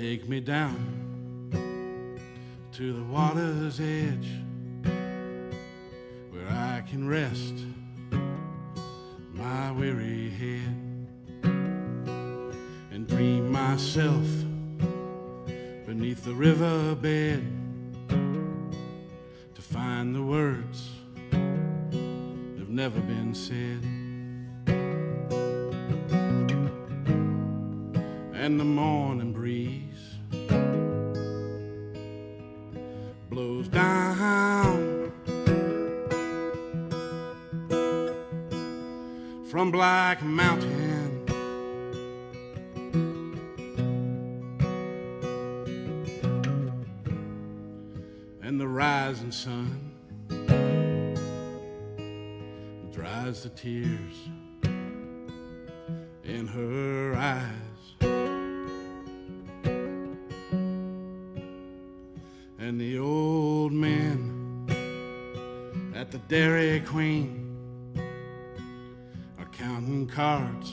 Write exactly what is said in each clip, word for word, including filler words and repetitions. Take me down to the water's edge, where I can rest my weary head and dream myself beneath the riverbed to find the words that have never been said. And the morning breeze blows down from Black Mountain, and the rising sun dries the tears in her eyes. And the old men at the Dairy Queen are counting cards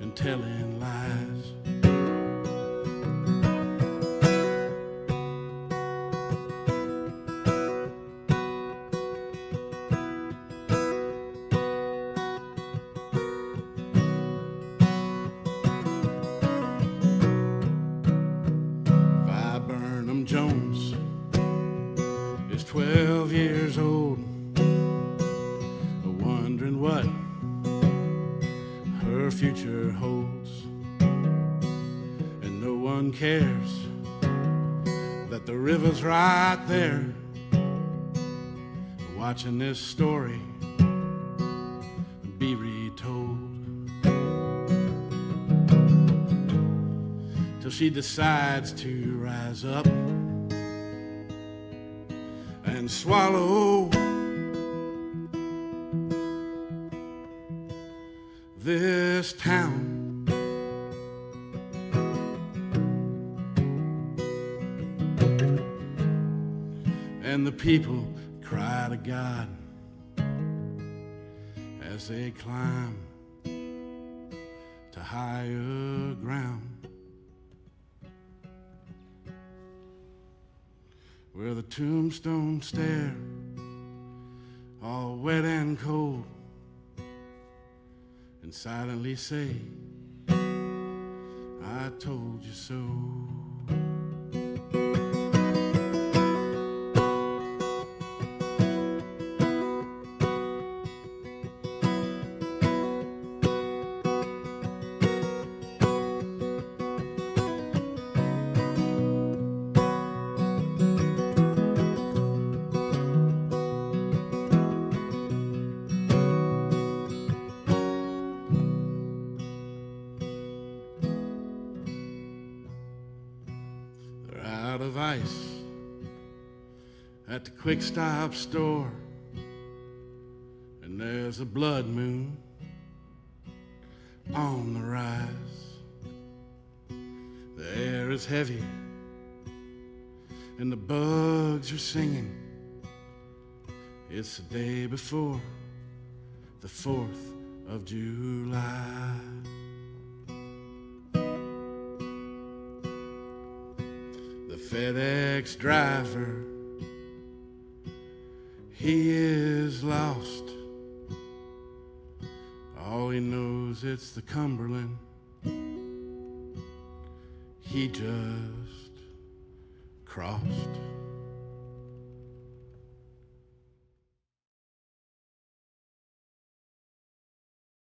and telling lies. Viburnum Jones is twelve years old, wondering what her future holds, and no one cares that the river's right there watching this story be retold, till she decides to rise up and swallow this town. And the people cry to God as they climb to higher ground, where the tombstones stare, all wet and cold, and silently say, I told you so. Out of ice at the quick stop store, and there's a blood moon on the rise. The air is heavy and the bugs are singing. It's the day before the fourth of July. FedEx driver, he is lost. All he knows, it's the Cumberland he just crossed.